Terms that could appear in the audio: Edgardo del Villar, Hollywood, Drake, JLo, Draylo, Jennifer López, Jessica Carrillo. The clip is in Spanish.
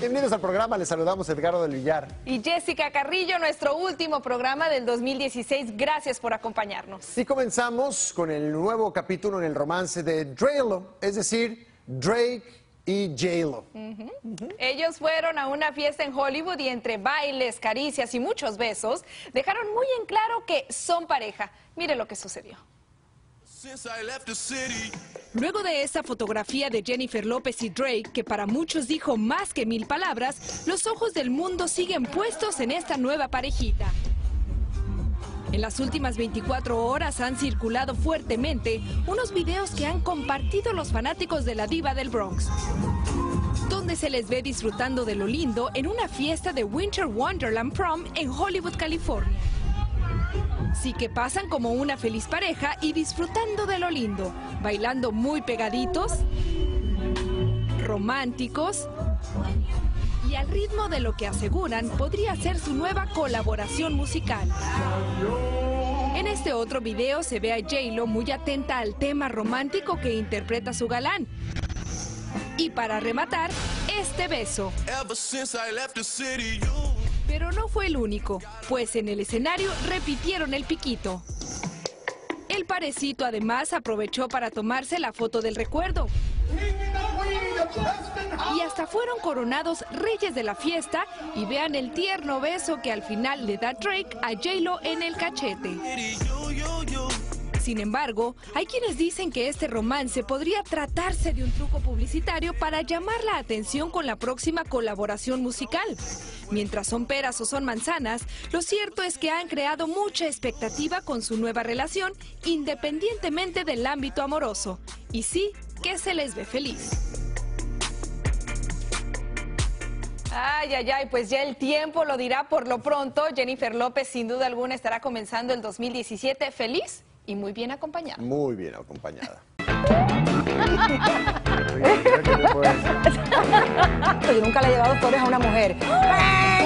Bienvenidos al programa, les saludamos Edgardo del Villar. Y Jessica Carrillo, nuestro último programa del 2016. Gracias por acompañarnos. Y comenzamos con el nuevo capítulo en el romance de Draylo, es decir, Drake y J-Lo. Ellos fueron a una fiesta en Hollywood y entre bailes, caricias y muchos besos, dejaron muy en claro que son pareja. Mire lo que sucedió. Luego de esa fotografía de Jennifer López y Drake, que para muchos dijo más que 1000 palabras, los ojos del mundo siguen puestos en esta nueva parejita. En las últimas 24 horas han circulado fuertemente unos videos que han compartido los fanáticos de la diva del Bronx, donde se les ve disfrutando de lo lindo en una fiesta de Winter Wonderland Prom en Hollywood, California. Sí que pasan como una feliz pareja y disfrutando de lo lindo, bailando muy pegaditos, románticos y al ritmo de lo que aseguran podría ser su nueva colaboración musical. En este otro video se ve a J-Lo muy atenta al tema romántico que interpreta su galán. Y para rematar, este beso. Pero no fue el único, pues en el escenario repitieron el piquito. El parecito además aprovechó para tomarse la foto del recuerdo. Y hasta fueron coronados reyes de la fiesta y vean el tierno beso que al final le da Drake a J-Lo en el cachete. Sin embargo, hay quienes dicen que este romance podría tratarse de un truco publicitario para llamar la atención con la próxima colaboración musical. Mientras son peras o son manzanas, lo cierto es que han creado mucha expectativa con su nueva relación, independientemente del ámbito amoroso. Y sí, que se les ve feliz. Ay, ay, ay, pues ya el tiempo lo dirá. Por lo pronto, Jennifer López sin duda alguna estará comenzando el 2017 feliz y muy bien acompañada. Muy bien acompañada. Yo nunca le he llevado flores a una mujer.